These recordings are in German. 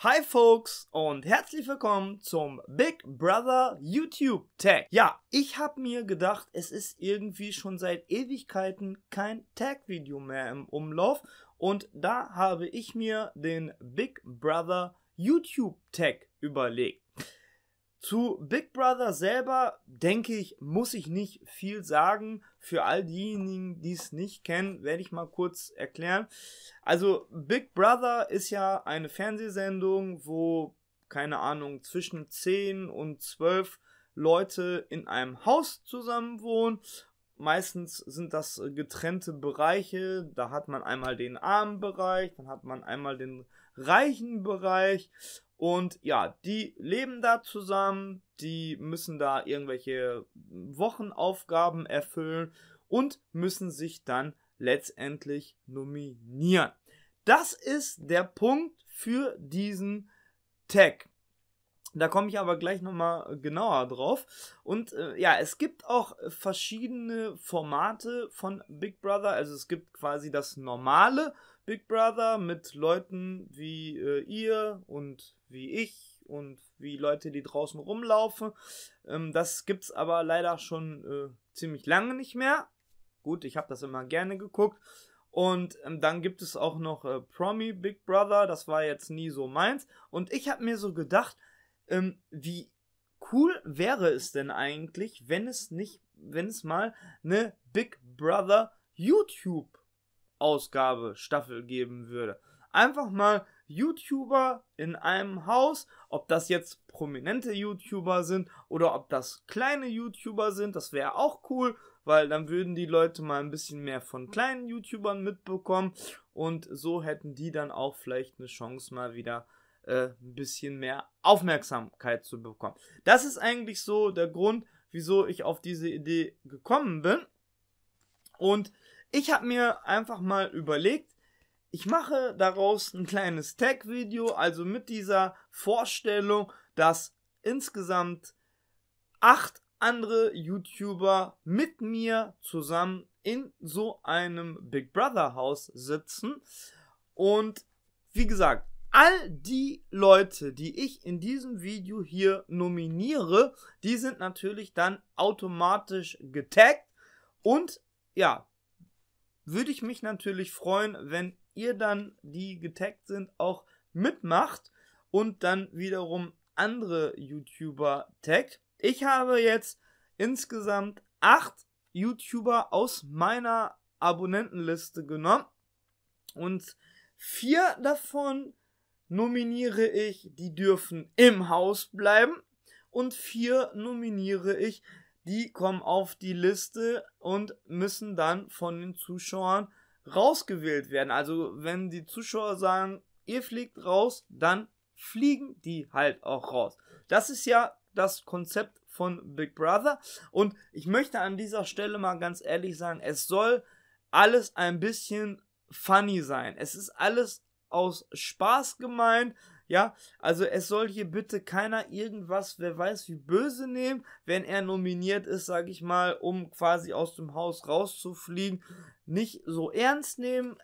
Hi Folks und herzlich willkommen zum Big Brother YouTube Tag. Ja, ich habe mir gedacht, es ist irgendwie schon seit Ewigkeiten kein Tag-Video mehr im Umlauf und da habe ich mir den Big Brother YouTube Tag überlegt. Zu Big Brother selber, denke ich, muss ich nicht viel sagen. Für all diejenigen, die es nicht kennen, werde ich mal kurz erklären. Also Big Brother ist ja eine Fernsehsendung, wo, keine Ahnung, zwischen 10 und 12 Leute in einem Haus zusammen wohnen. Meistens sind das getrennte Bereiche. Da hat man einmal den armen Bereich, dann hat man einmal den reichen Bereich. Und ja, die leben da zusammen, die müssen da irgendwelche Wochenaufgaben erfüllen und müssen sich dann letztendlich nominieren. Das ist der Punkt für diesen Tag. Da komme ich aber gleich nochmal genauer drauf. Und ja, es gibt auch verschiedene Formate von Big Brother. Also es gibt quasi das normale Big Brother mit Leuten wie ihr und wie ich und wie Leute, die draußen rumlaufen. Das gibt es aber leider schon ziemlich lange nicht mehr. Gut, ich habe das immer gerne geguckt. Und dann gibt es auch noch Promi Big Brother. Das war jetzt nie so meins. Und ich habe mir so gedacht, wie cool wäre es denn eigentlich, wenn es mal eine Big Brother YouTube Ausgabe-Staffel geben würde. Einfach mal YouTuber in einem Haus, ob das jetzt prominente YouTuber sind oder ob das kleine YouTuber sind, das wäre auch cool, weil dann würden die Leute mal ein bisschen mehr von kleinen YouTubern mitbekommen und so hätten die dann auch vielleicht eine Chance, mal wieder ein bisschen mehr Aufmerksamkeit zu bekommen. Das ist eigentlich so der Grund, wieso ich auf diese Idee gekommen bin. Und ich habe mir einfach mal überlegt, ich mache daraus ein kleines Tag-Video, also mit dieser Vorstellung, dass insgesamt 8 andere YouTuber mit mir zusammen in so einem Big Brother Haus sitzen. Und wie gesagt, all die Leute, die ich in diesem Video hier nominiere, die sind natürlich dann automatisch getaggt und ja, würde ich mich natürlich freuen, wenn ihr dann, die getaggt sind, auch mitmacht und dann wiederum andere YouTuber taggt. Ich habe jetzt insgesamt 8 YouTuber aus meiner Abonnentenliste genommen und 4 davon nominiere ich, die dürfen im Haus bleiben und 4 nominiere ich, die kommen auf die Liste und müssen dann von den Zuschauern rausgewählt werden. Also wenn die Zuschauer sagen, ihr fliegt raus, dann fliegen die halt auch raus. Das ist ja das Konzept von Big Brother. Und ich möchte an dieser Stelle mal ganz ehrlich sagen, es soll alles ein bisschen funny sein. Es ist alles aus Spaß gemeint. Ja, also es soll hier bitte keiner irgendwas, wer weiß wie böse nehmen, wenn er nominiert ist, sage ich mal, um quasi aus dem Haus rauszufliegen, nicht so ernst nehmen.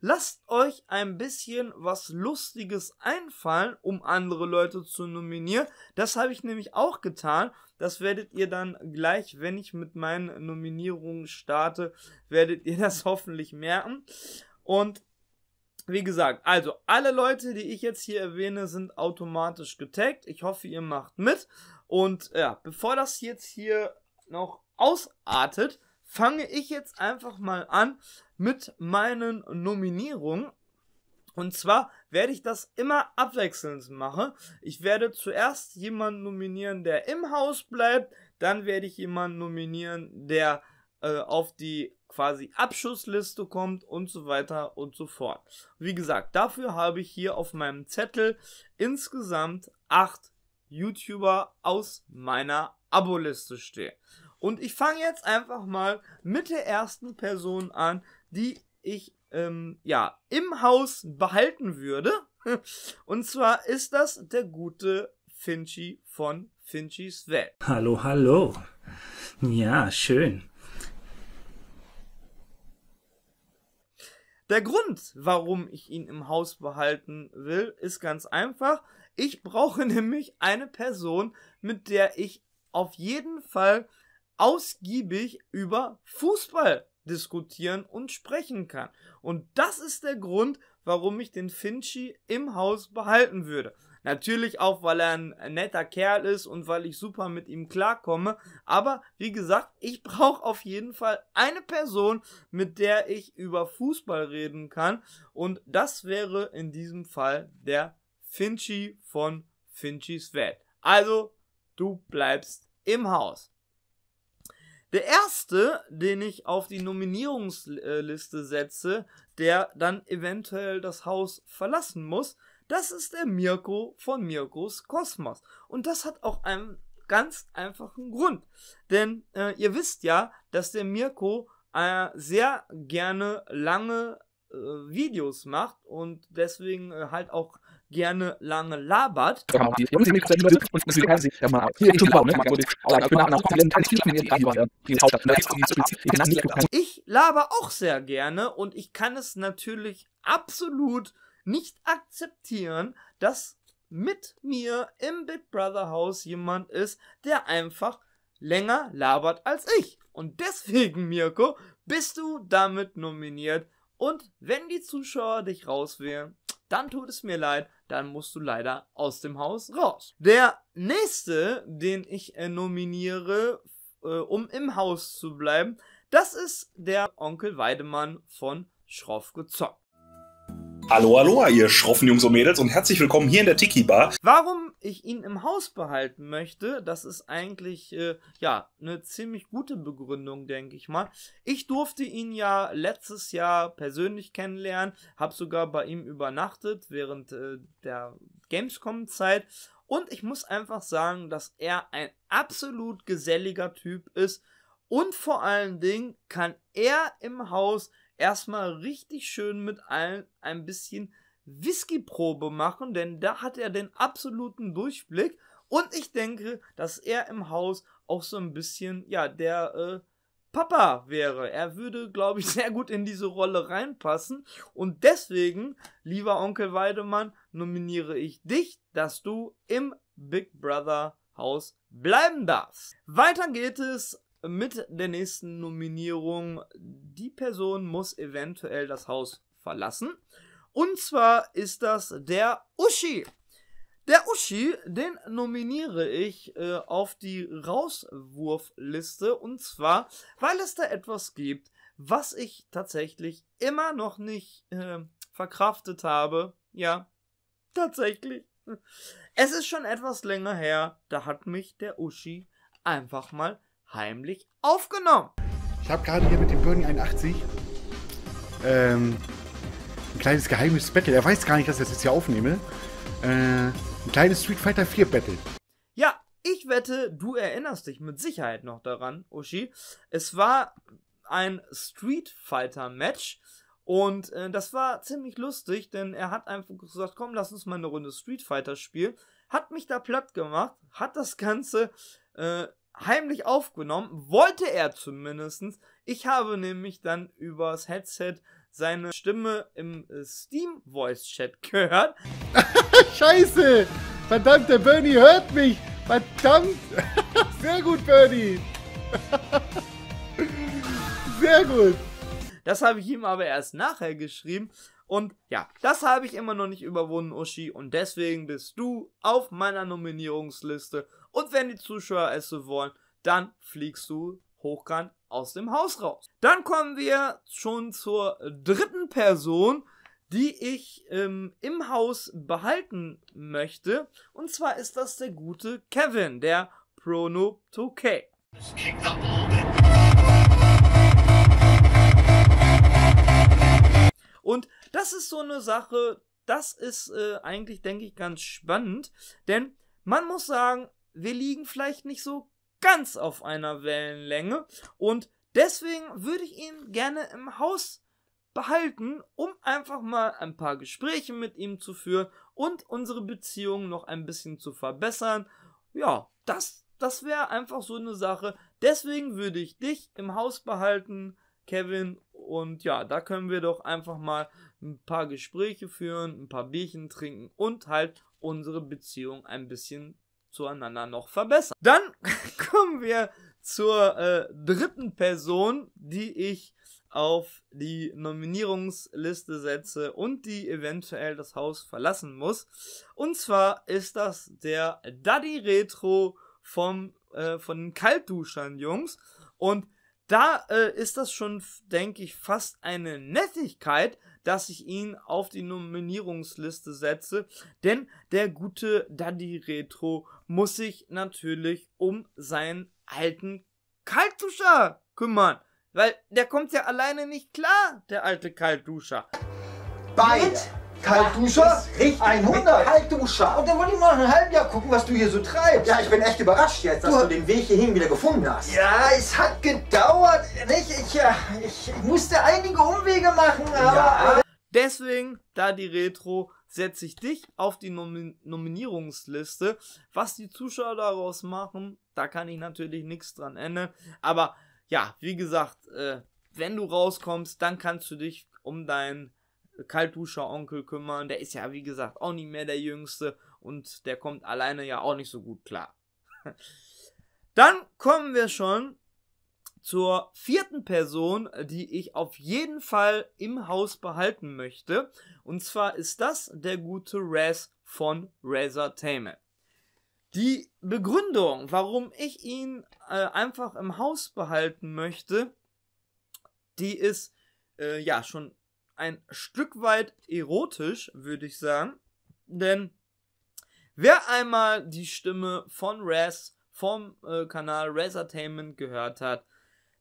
Lasst euch ein bisschen was Lustiges einfallen, um andere Leute zu nominieren. Das habe ich nämlich auch getan. Das werdet ihr dann gleich, wenn ich mit meinen Nominierungen starte, werdet ihr das hoffentlich merken. Und wie gesagt, also alle Leute, die ich jetzt hier erwähne, sind automatisch getaggt. Ich hoffe, ihr macht mit. Und ja, bevor das jetzt hier noch ausartet, fange ich jetzt einfach mal an mit meinen Nominierungen. Und zwar werde ich das immer abwechselnd machen. Ich werde zuerst jemanden nominieren, der im Haus bleibt. Dann werde ich jemanden nominieren, der auf die quasi Abschussliste kommt und so weiter und so fort. Wie gesagt, dafür habe ich hier auf meinem Zettel insgesamt 8 YouTuber aus meiner Abo-Liste stehen. Und ich fange jetzt einfach mal mit der ersten Person an, die ich ja im Haus behalten würde. Und zwar ist das der gute Finchi von Finchis Welt. Hallo, hallo. Ja, schön. Der Grund, warum ich ihn im Haus behalten will, ist ganz einfach. Ich brauche nämlich eine Person, mit der ich auf jeden Fall ausgiebig über Fußball diskutieren und sprechen kann. Und das ist der Grund, warum ich den Finchi im Haus behalten würde. Natürlich auch, weil er ein netter Kerl ist und weil ich super mit ihm klarkomme. Aber wie gesagt, ich brauche auf jeden Fall eine Person, mit der ich über Fußball reden kann. Und das wäre in diesem Fall der Finchi von Finchis Welt. Also, du bleibst im Haus. Der erste, den ich auf die Nominierungsliste setze, der dann eventuell das Haus verlassen muss, das ist der Mirko von Mirkos Kosmos. Und das hat auch einen ganz einfachen Grund. Denn ihr wisst ja, dass der Mirko sehr gerne lange Videos macht und deswegen halt auch gerne lange labert. Ich laber auch sehr gerne und ich kann es natürlich absolut nicht akzeptieren, dass mit mir im Big Brother Haus jemand ist, der einfach länger labert als ich. Und deswegen, Mirko, bist du damit nominiert. Und wenn die Zuschauer dich rauswählen, dann tut es mir leid, dann musst du leider aus dem Haus raus. Der nächste, den ich nominiere, um im Haus zu bleiben, das ist der Onkel Weidemann von Schroffgezockt. Hallo, hallo, ihr schroffen Jungs und Mädels und herzlich willkommen hier in der Tiki-Bar. Warum ich ihn im Haus behalten möchte, das ist eigentlich, ja, eine ziemlich gute Begründung, denke ich mal. Ich durfte ihn ja letztes Jahr persönlich kennenlernen, habe sogar bei ihm übernachtet während der Gamescom-Zeit und ich muss einfach sagen, dass er ein absolut geselliger Typ ist und vor allen Dingen kann er im Haus erstmal richtig schön mit allen ein bisschen Whiskyprobe machen, denn da hat er den absoluten Durchblick und ich denke, dass er im Haus auch so ein bisschen, ja, der Papa wäre. Er würde, glaube ich, sehr gut in diese Rolle reinpassen und deswegen, lieber Onkel Weidemann, nominiere ich dich, dass du im Big Brother Haus bleiben darfst. Weiter geht es mit der nächsten Nominierung. Die Person muss eventuell das Haus verlassen. Und zwar ist das der Uschi. Der Uschi, den nominiere ich auf die Rauswurfliste. Und zwar, weil es da etwas gibt, was ich tatsächlich immer noch nicht verkraftet habe. Ja, tatsächlich. Es ist schon etwas länger her. Da hat mich der Uschi einfach mal heimlich aufgenommen. Ich habe gerade hier mit dem Burni 81 ein kleines geheimes Battle. Er weiß gar nicht, dass ich das jetzt hier aufnehme. Ein kleines Street Fighter 4 Battle. Ja, ich wette, du erinnerst dich mit Sicherheit noch daran, Uschi. Es war ein Street Fighter Match und das war ziemlich lustig, denn er hat einfach gesagt, komm, lass uns mal eine Runde Street Fighter spielen. Hat mich da platt gemacht, hat das Ganze heimlich aufgenommen, wollte er zumindest. Ich habe nämlich dann übers Headset seine Stimme im Steam-Voice-Chat gehört. Scheiße! Verdammt, der Burni hört mich! Verdammt! Sehr gut, Burni! Sehr gut! Das habe ich ihm aber erst nachher geschrieben. Und ja, das habe ich immer noch nicht überwunden, Uschi. Und deswegen bist du auf meiner Nominierungsliste. Und wenn die Zuschauer es so wollen, dann fliegst du hochkant aus dem Haus raus. Dann kommen wir schon zur dritten Person, die ich im Haus behalten möchte. Und zwar ist das der gute Kevin, der Pronoob2k. Und das ist so eine Sache, das ist eigentlich, denke ich, ganz spannend. Denn man muss sagen, wir liegen vielleicht nicht so ganz auf einer Wellenlänge und deswegen würde ich ihn gerne im Haus behalten, um einfach mal ein paar Gespräche mit ihm zu führen und unsere Beziehung noch ein bisschen zu verbessern. Ja, das wäre einfach so eine Sache. Deswegen würde ich dich im Haus behalten, Kevin, Und ja, da können wir doch einfach mal ein paar Gespräche führen, ein paar Bierchen trinken und halt unsere Beziehung ein bisschen zueinander noch verbessern. Dann kommen wir zur dritten Person, die ich auf die Nominierungsliste setze und die eventuell das Haus verlassen muss. Und zwar ist das der Daddy Retro von den Kaltduschern, Jungs. Und da ist das schon, denke ich, fast eine Nettigkeit, dass ich ihn auf die Nominierungsliste setze, denn der gute Daddy Retro muss sich natürlich um seinen alten Kaltduscher kümmern, weil der kommt ja alleine nicht klar, der alte Kaltduscher. Beide Kaltduscher, richtig 100 Kaltduscher. Und dann wollte ich mal ein halbes Jahr gucken, was du hier so treibst. Ja, ich bin echt überrascht jetzt, dass du den Weg hierhin wieder gefunden hast. Ja, es hat gedauert, nicht? Ich musste einige Umwege machen, aber... Ja. Deswegen, da die Retro, setze ich dich auf die Nominierungsliste. Was die Zuschauer daraus machen, da kann ich natürlich nichts dran ändern. Aber ja, wie gesagt, wenn du rauskommst, dann kannst du dich um deinen Kaltduscher-Onkel kümmern. Der ist ja, wie gesagt, auch nicht mehr der Jüngste und der kommt alleine ja auch nicht so gut klar. Dann kommen wir schon zur vierten Person, die ich auf jeden Fall im Haus behalten möchte. Und zwar ist das der gute Raz von Razertainment. Die Begründung, warum ich ihn einfach im Haus behalten möchte, die ist ja schon ein Stück weit erotisch, würde ich sagen. Denn wer einmal die Stimme von Raz vom Kanal Razertainment gehört hat,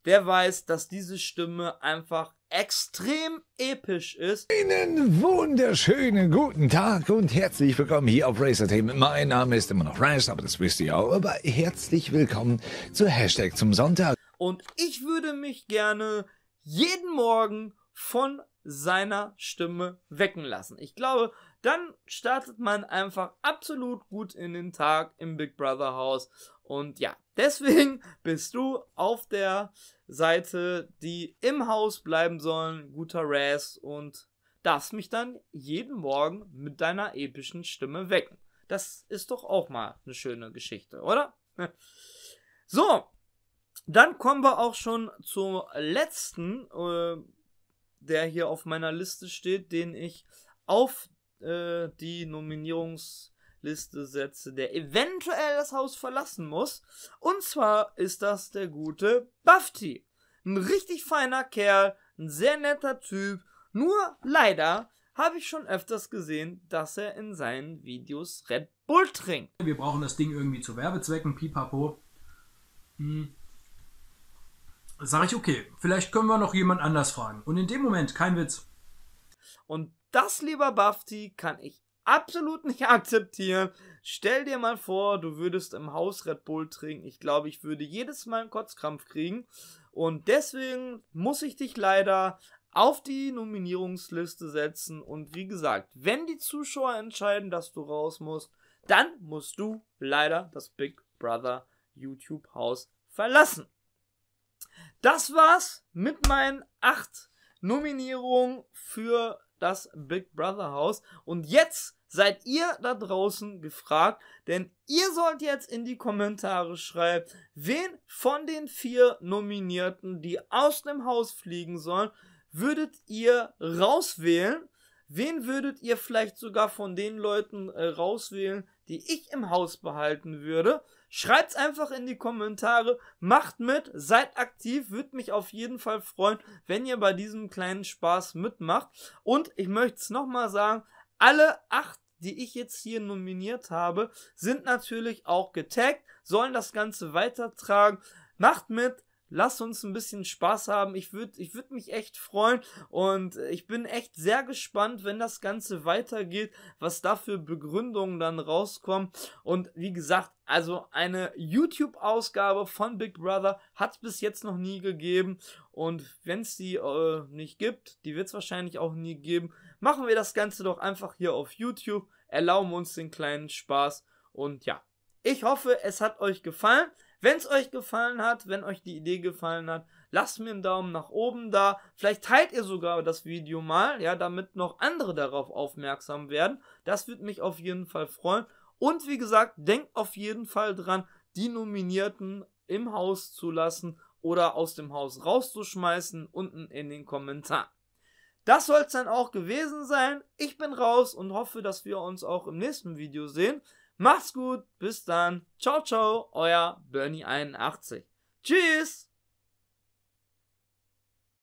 der weiß, dass diese Stimme einfach extrem episch ist. Einen wunderschönen guten Tag und herzlich willkommen hier auf Razertainment. Mein Name ist immer noch Raz, aber das wisst ihr auch. Aber herzlich willkommen zu Hashtag zum Sonntag. Und ich würde mich gerne jeden Morgen von seiner Stimme wecken lassen. Ich glaube, dann startet man einfach absolut gut in den Tag im Big Brother Haus. Und ja, deswegen bist du auf der Seite, die im Haus bleiben sollen, guter Raz, und darfst mich dann jeden Morgen mit deiner epischen Stimme wecken. Das ist doch auch mal eine schöne Geschichte, oder? So, dann kommen wir auch schon zum letzten, der hier auf meiner Liste steht, den ich auf die Nominierungsliste setze, der eventuell das Haus verlassen muss. Und zwar ist das der gute Bufftii. Ein richtig feiner Kerl, ein sehr netter Typ. Nur leider habe ich schon öfters gesehen, dass er in seinen Videos Red Bull trinkt. Wir brauchen das Ding irgendwie zu Werbezwecken, pipapo. Sag ich, okay, vielleicht können wir noch jemand anders fragen. Und in dem Moment, kein Witz. Und das, lieber Bufftii, kann ich absolut nicht akzeptieren. Stell dir mal vor, du würdest im Haus Red Bull trinken. Ich glaube, ich würde jedes Mal einen Kotzkrampf kriegen. Und deswegen muss ich dich leider auf die Nominierungsliste setzen. Und wie gesagt, wenn die Zuschauer entscheiden, dass du raus musst, dann musst du leider das Big Brother YouTube Haus verlassen. Das war's mit meinen 8 Nominierungen für das Big Brother Haus. Und jetzt seid ihr da draußen gefragt, denn ihr sollt jetzt in die Kommentare schreiben, wen von den 4 Nominierten, die aus dem Haus fliegen sollen, würdet ihr rauswählen? Wen würdet ihr vielleicht sogar von den Leuten rauswählen, die ich im Haus behalten würde? Schreibt's einfach in die Kommentare, macht mit, seid aktiv, würde mich auf jeden Fall freuen, wenn ihr bei diesem kleinen Spaß mitmacht. Und ich möchte es nochmal sagen, alle 8, die ich jetzt hier nominiert habe, sind natürlich auch getaggt, sollen das Ganze weitertragen. Macht mit, lasst uns ein bisschen Spaß haben, ich würde mich echt freuen und ich bin echt sehr gespannt, wenn das Ganze weitergeht, was da für Begründungen dann rauskommen. Und wie gesagt, also eine YouTube-Ausgabe von Big Brother hat es bis jetzt noch nie gegeben. Und wenn es die nicht gibt, die wird es wahrscheinlich auch nie geben, machen wir das Ganze doch einfach hier auf YouTube, erlauben uns den kleinen Spaß. Und ja, ich hoffe, es hat euch gefallen. Wenn es euch gefallen hat, wenn euch die Idee gefallen hat, lasst mir einen Daumen nach oben da. Vielleicht teilt ihr sogar das Video mal, ja, damit noch andere darauf aufmerksam werden. Das würde mich auf jeden Fall freuen. Und wie gesagt, denkt auf jeden Fall dran, die Nominierten im Haus zu lassen oder aus dem Haus rauszuschmeißen, unten in den Kommentaren. Das soll es dann auch gewesen sein. Ich bin raus und hoffe, dass wir uns auch im nächsten Video sehen. Macht's gut, bis dann. Ciao, ciao, euer Burni81. Tschüss!